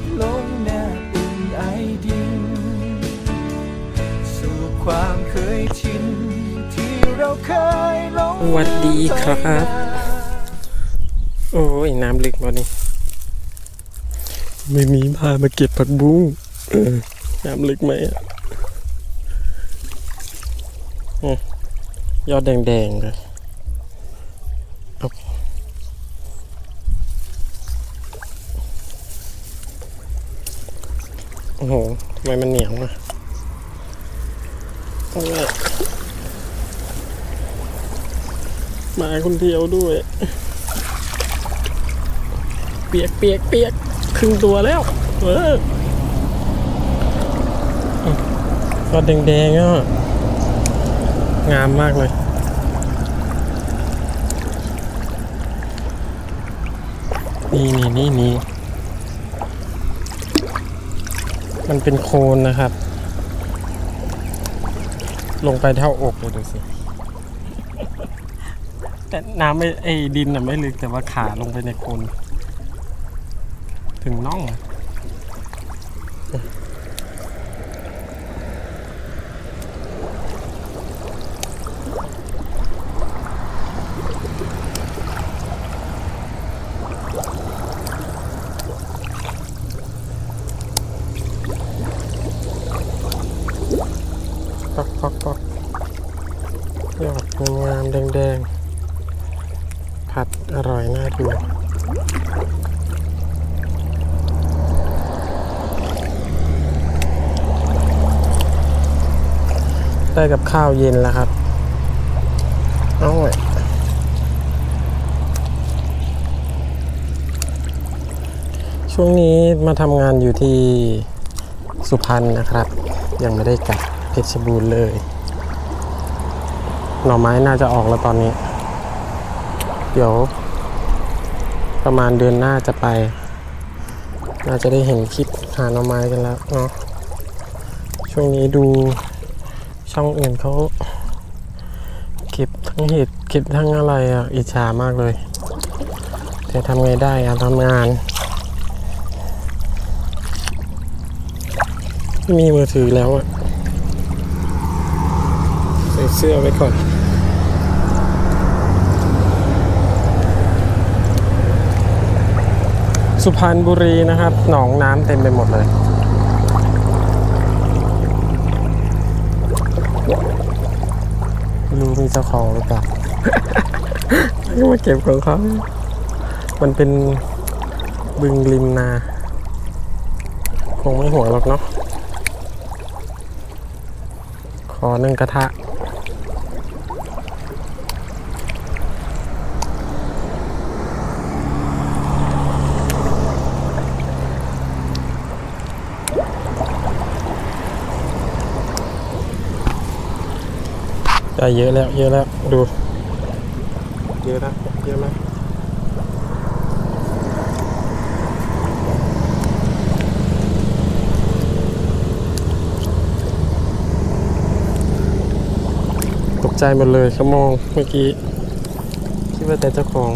บลงหน้าอุ่นไอดินสู่ความเคยชินที่เราเคยลงสวัสดีครับโอ้ยน้ำลึกมานี่ไม่มีพามาเก็บผักบุ้งน้ำลึกไหมอ่ะยอดแดงๆเลยโอ้โหทำไมมันเหนียวอ่ะมาคนเดียวด้วยเปียกเปียกเปียกครึ่งตัวแล้วยอดแดงๆอ่ะงามมากเลยนี่มันเป็นโคนนะครับลงไปเท่าอกเลยดูสิแต่น้ำไม่ไอ้ดินน่ะไม่ลึกแต่ว่าขาลงไปในโคนถึงน่องยอดงามแดงๆผัดอร่อยน่าดูได้กับข้าวเย็นแล้วครับเอาไว้ช่วงนี้มาทำงานอยู่ที่สุพรรณนะครับยังไม่ได้กลับเพชรบูรณ์เลยหน่อไม้น่าจะออกแล้วตอนนี้เดี๋ยวประมาณเดือนหน้าจะไปน่าจะได้เห็นคลิปหาหน่อไม้กันแล้วเนาะช่วงนี้ดูช่องอื่นเขาเก็บทั้งเห็ดเก็บทั้งอะไรอ่ะอิจฉามากเลยแต่ทำไงได้อ่ะทำงานมีมือถือแล้วอ่ะใส่เสื้อไว้ก่อนสุพรรณบุรีนะครับหนองน้ำเต็มไปหมดเลยรู้มีเจ้าของหรือเปล่าก็มาเก็บของเขามันเป็นบึงริมนาคงไม่ห่วงหรอกเนาะขอหนึ่งกระทะได้เยอะแล้วดูเยอะนะเยอะไหมตกใจหมดเลยเขามองเมื่อกี้คิดว่าแต่เจ้าของ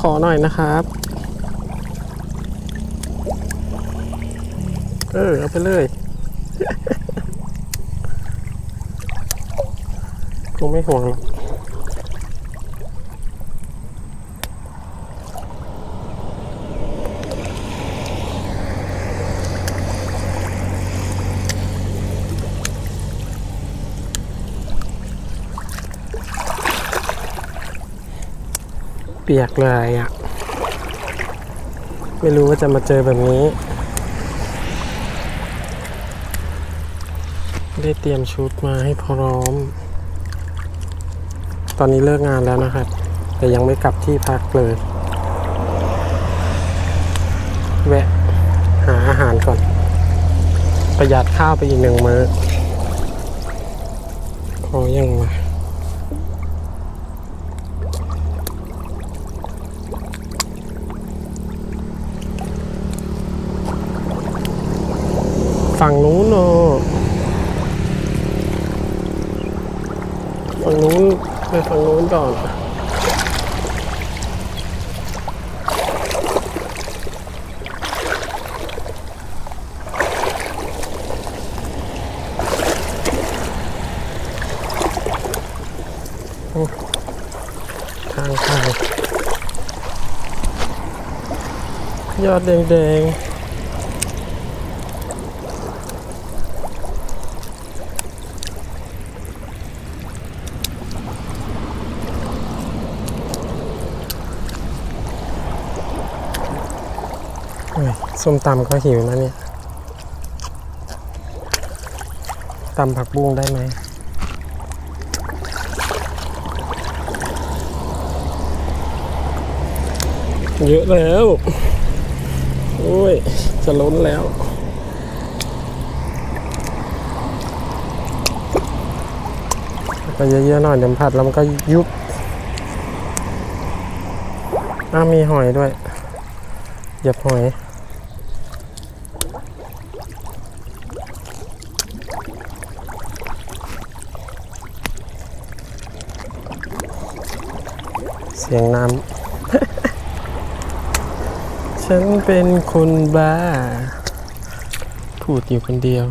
ขอหน่อยนะครับเอาไปเลยไม่ห่วงหรอกเปียกเลยอ่ะไม่รู้ว่าจะมาเจอแบบนี้ได้เตรียมชุดมาให้พร้อมตอนนี้เลิกงานแล้วนะครับแต่ยังไม่กลับที่พักเลยแวะหาอาหารก่อนประหยัดข้าวไปอีกหนึ่งมื้อพอยังวะฝั่งนู้นเนอะฝั่งนู้นไปฝั่งนู้นก่อน ยอดแดงๆส้มตำก็หิวนะเนี่ยตำผักบุ้งได้ไหมเยอะแล้วโอ้ยจะล้นแล้วไปเยอะๆหน่อยเดี๋ยวผัดแล้วมันก็ยุบมีหอยด้วยหยับหอยเสียงน้ำฉันเป็นคนบ้าพูดอยู่คนเดียว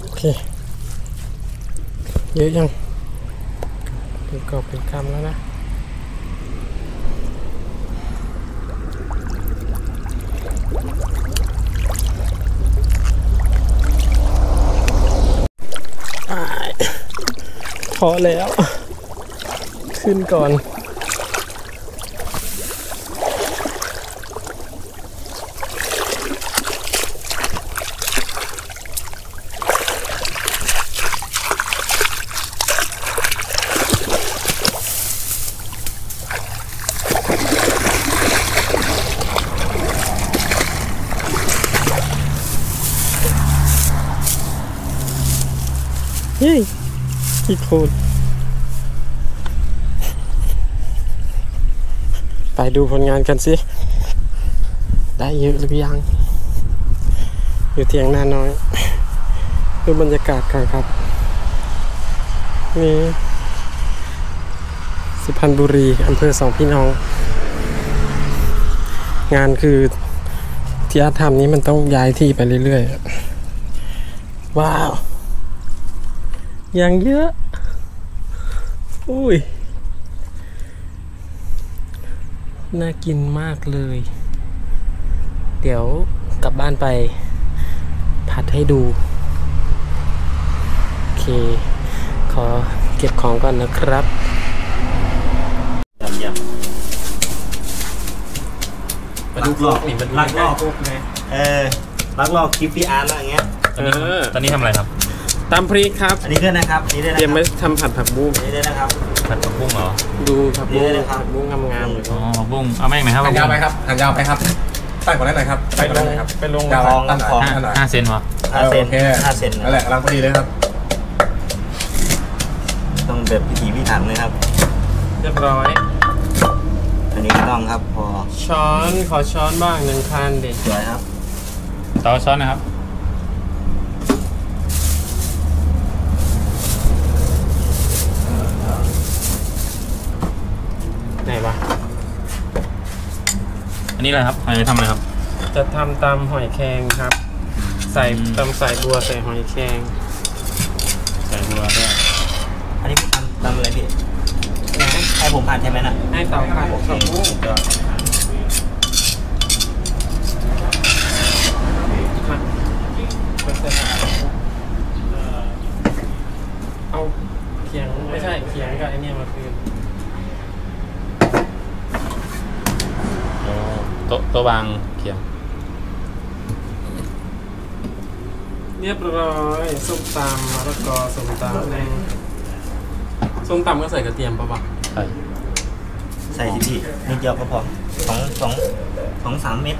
โอเคเยอะยังเป็นกอบเป็นกำแล้วนะพอแล้วขึ้นก่อนเฮ้ยที่โคนไปดูผลงานกันสิได้เยอะหรือยังอยู่เถียงนาน้อยดูบรรยากาศกันครับนี่สุพรรณบุรีอำเภอสองพี่น้องงานคือที่อาร์ตทำนี้มันต้องย้ายที่ไปเรื่อยๆว้าวอย่างเยอะอุ้ยน่ากินมากเลยเดี๋ยวกลับบ้านไปผัดให้ดูโอเคขอเก็บของก่อนนะครับมาดูหลอกนี่มันลักลอบลักลอบคลิปพี่อาร์ตอะไรเงี้ยตอนนี้ทำอะไรครับตำพริกครับอันนี้ด้วยนะครับอันนี้ด้วยนะครับเตรียมไว้ทำผัดผักบุ้งอันนี้ด้วยนะครับผัดผักบุ้งเหรอดูผักบุ้งนะครับบุ้งงามๆเลยอ๋อผักบุ้งเอาแม่งไหมครับยาวไปครับยาวไปครับตั้งก่อนได้เลยครับไปลงครับไปลงตั้งของขนาด5 เซนวะ5 เซนนั่นแหละกำลังพอดีเลยครับต้องแบบพิถีพิถันเลยครับเรียบร้อยอันนี้ต้องครับพอช้อนขอช้อนบ้างหนึ่งคันเด็ดสวยครับต่อช้อนนะครับอันนี้อะไรครับจะทำอะไรครับจะทำตำหอยแครงครับใส่ตำใส่บัวใส่หอยแครงใส่บัวด้วยอันนี้ตำอะไรพี่ให้ผมผ่านใช่ไหมนะให้เตาผ่านโอเคเอาเขียงไม่ใช่เขียงกับไอ้นี่มาคืนตัววางเขียงเรียบร้อยส้มตำมะละกอส้มตำแดงส้มตำก็ใส่กระเทียมป่ะป่ะใส่สิพี่นิดเดียวก็พอสองสามเม็ด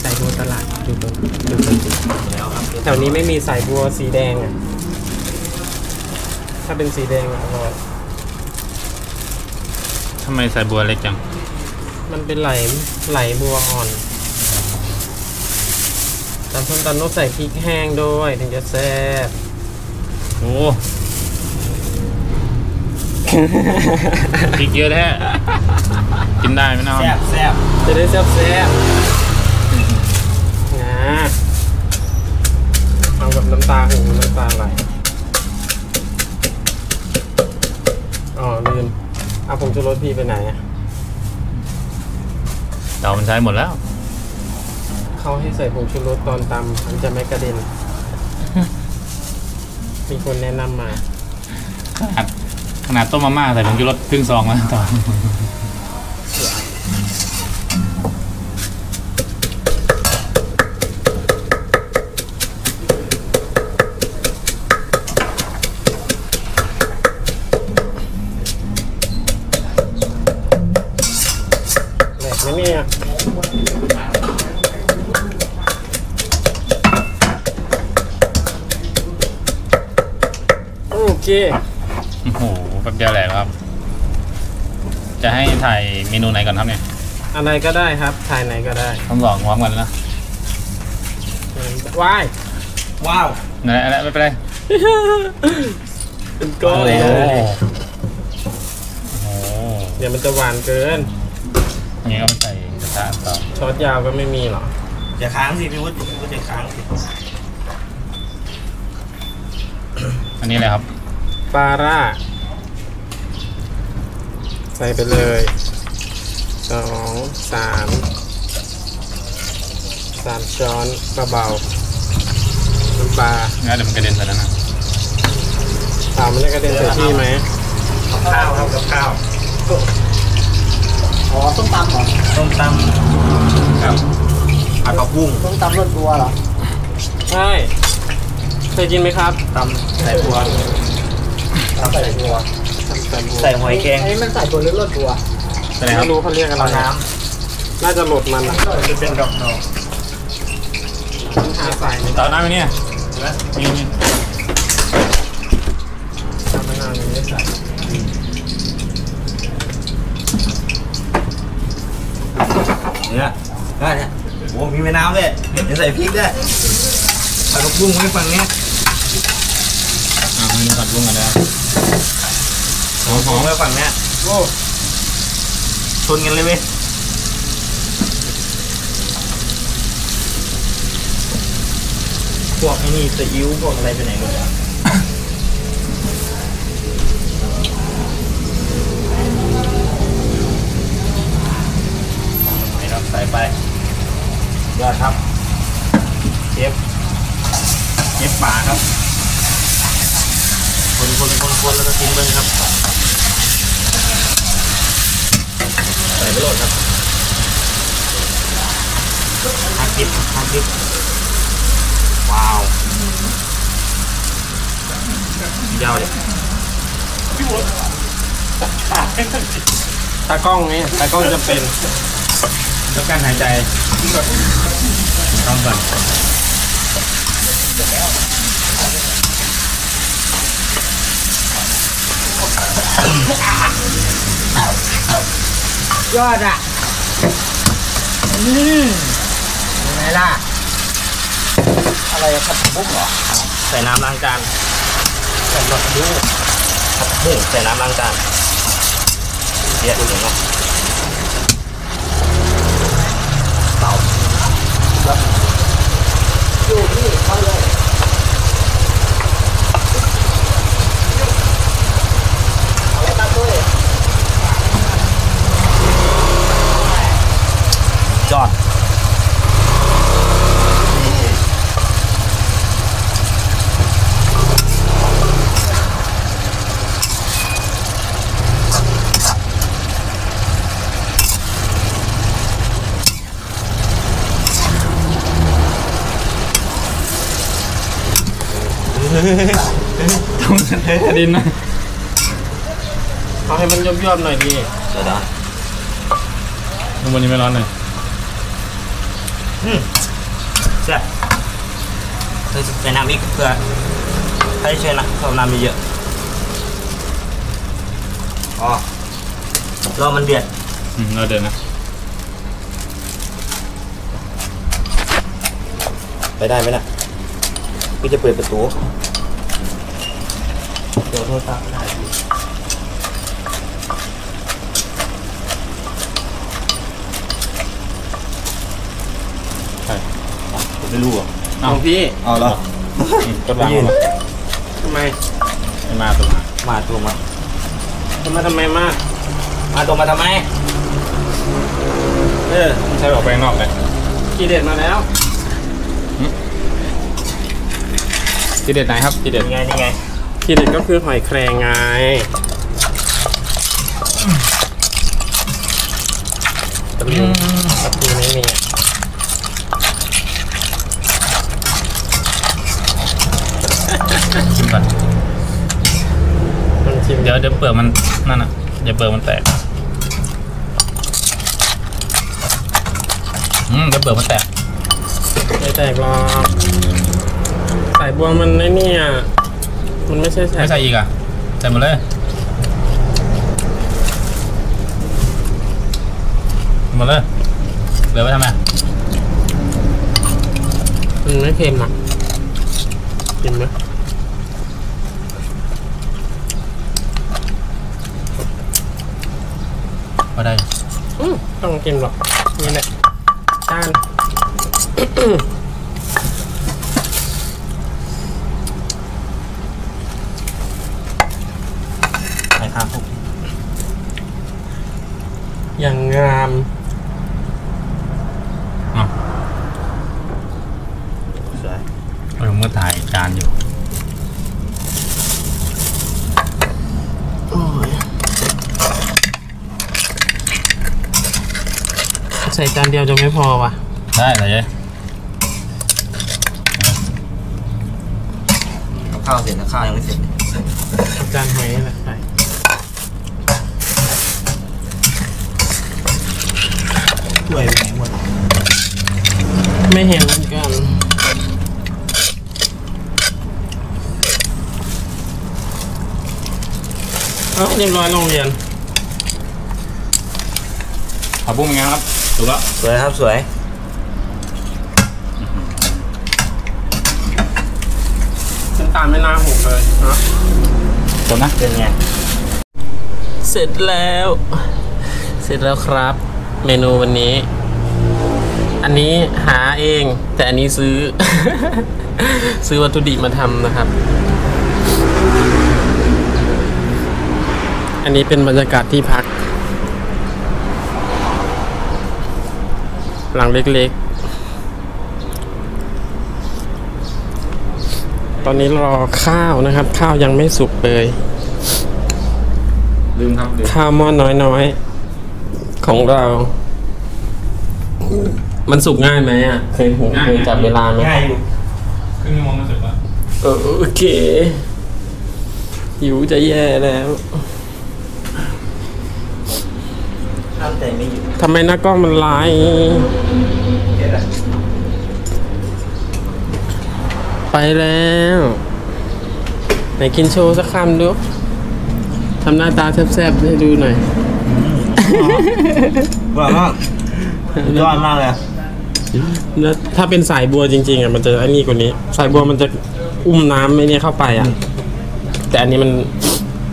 ใส่บัวตลาดดูแล้วครับแถวนี้ไม่มีใส่บัวสีแดงอ่ะถ้าเป็นสีแดงอร่อยทำไมใส่บัวเล็กจังมันเป็นไหลบัวอ่อนตามส้มตำต้องใส่พริกแห้งด้วยถึงจะแซ่บโอ้ พริกเยอะแท้กินได้ไหมน้องแซ่บๆจะได้แซ่บๆนะเอาแบบน้ำตาหูน้ำตาไหลอ๋อลืมเอาผงชูรสพี่ไปไหนอะเรามันใช้หมดแล้วเขาให้ใส่ผงชูรสตอนตำมันจะไม่กระเด็นมีคนแนะนำมาขนาดต้มมาม่าใส่ผงชูรสครึ่งซองแล้วตอนโอ้โหแป๊บเดียวแหละครับจะให้ถ่ายเมนูไหนก่อนครับเนี่ยอะไรก็ได้ครับถ่ายไหนก็ได้ทำสองพร้อมกันนะว้ายว้าวไหนอะไรไม่เป็นไรเป็นก้อนเลยโอ้โหเดี๋ยวมันจะหวานเกินอย่างนี้ก็ไปใส่กระทะต่อช้อนยาวก็ไม่มีหรออย่าค้างสิพี่วุฒิอย่าค้างสิอันนี้อะไรครับปลาร่าใส่ไปเลยสามช้อนเบาๆน้ำปลางั้นเดี๋ยวมันกระเด็นใส่แล้วนะปลามันได้กระเด็นใส่ที่ไหมข้าวครับกับข้าวอ๋อต้มตำเหรอต้มตำครับผัดผักบุ้งต้มตำรสบัวเหรอใช่เคยกินไหมครับตำใส่บัวใส่บัวใส่หอยแครงไอ้มันใส่บัวหรือรสบัวไม่รู้เขาเรียกกันน้ำน่าจะหลดมันนะจะเป็นดอกดอกหาใส่ต่อหน้าไปเนี่ยมีทำมานานเลยไม่ใส่เนี่ยได้เนี่ยโอ้มีแม่น้ำเลยเดี๋ยวใส่พริกได้ผัดผักบุ้งให้ฟังเนี่ยมันผัดบุ้งกันได้หอมหอมให้ฟังเนี่ยโอ้ชนกันเลยเว้ยพวกไอ้นี่ซีอิ๊วพวกอะไรไปไหนหมดอ่ะไม่รับสายไปยอดครับเชฟป่าครับคนแล้วก็กินเบิ้งครับใส่ไปโหลดครับฮักดิบว้าวยาวเลยพี่วุฒิตากล้องนี่ตากล้องจะเป็นแล้วการหายใจต้องสั่นยอดอ่ะยังไงล่ะอะไรผัดผักบุ้งเหรอใส่น้ำล้างจานใส่หลอดดูผัดผักบุ้งใส่น้ำล้างจานเยอะดูหน่อยเนาะเต่าดูนี่เข้าเลยยอดต้องเทดินนะเอาให้มันย่อมๆหน่อยดีเดี๋ยวนะทุกวันนี้ไม่ร้อนเลยใช่ใส่น้ำอีกเพื่อให้ช่วยนะเพราะน้ำมีเยอะอ๋อรอมันเดือดเราเดือดนะไปได้ไหมนะพี่จะเปิดประตูเดี๋ยวโทรศัพท์ได้ รู้อ่ะเอาพี่เอาแล้วก็ยืนทำไมมาตัวมาตัวมาทำไมมาตัวมาทำไมใช้ออกไปนอกเลยกีเด็ดมาแล้วกีเด็ดไหนครับกีเด็ดไงนี่ไงกีเด็ดก็คือหอยแครงไงตะปูไม่มีชิมก่อนชิมเดี๋ยวเปลือกมันนั่นอ่ะอย่าเปลือกมันแตกเดี๋ยวเปลือกมันแตกไม่แตกหรอกสายบัวมันไอ้นี่อ่ะมันไม่ใช่ไม่ใช่อีกอ่ะใส่หมดเลยหมดเลยเหลือไว้ทำไมมันไม่เค็มอ่ะกินไหมก็ได้ต้องกินหรอกนี่แหละด้าน ใส่ข้าวอย่างงามสวยเราเมื่อถ่ายจานอยู่ใส่จานเดียวจะไม่พอว่ะได้ใส่เลยข้าวเสร็จแล้วข้าวยังไม่เสร็จจานหอยนี่แหละใส่ถ้วยไปไหนหมดไม่เห็นเหมือนกันเอาเรียบร้อยโรงเรียนขอบคุณงานครับถูกแล้วสวยครับสวยฉันตามไม่น่าหุบเลยนะจบนะเป็นไงเสร็จแล้วครับเมนูวันนี้อันนี้หาเองแต่อันนี้ซื้อ วัตถุดิบมาทำนะครับอันนี้เป็นบรรยากาศที่พักหลังเล็กๆตอนนี้รอข้าวนะครับข้าวยังไม่สุกเลยลืมครับข้าวหม้อน้อยๆของเรามันสุกง่ายไหมอ่ะเคยหุงเคยจับเวลาไหมง่ายอยู่ครึ่งชั่วโมงก็สุกแล้วโอเคหิวจะแย่แล้วทำไมหน้ากล้องมันลายไปแล้วไหนกินโชว์สักคำดูทำหน้าตาแซ่บๆให้ดูหน่อยหวานมากยอดมากเลยถ้าเป็นสายบัวจริงๆอ่ะมันจะไอ้นี่กว่านี้สายบัวมันจะอุ้มน้ำไม่เนี่ยเข้าไปอ่ะแต่อันนี้มัน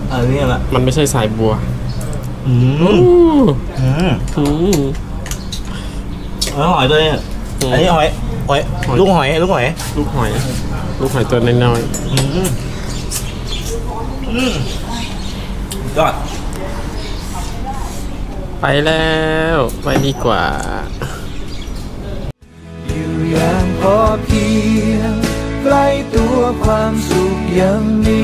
อันนี้แหละมันไม่ใช่สายบัวหอยตัวนี้อันนี้หอยลูกหอยลูกหอยตัวน้อยยอดไปแล้วไปดีกว่าอยู่อย่างพอเพียงใกล้ตัวความสุขยังมี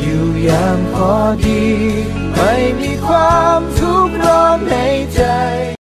อยู่อย่างพอดีไม่มีความทุกข์ร้อนในใจ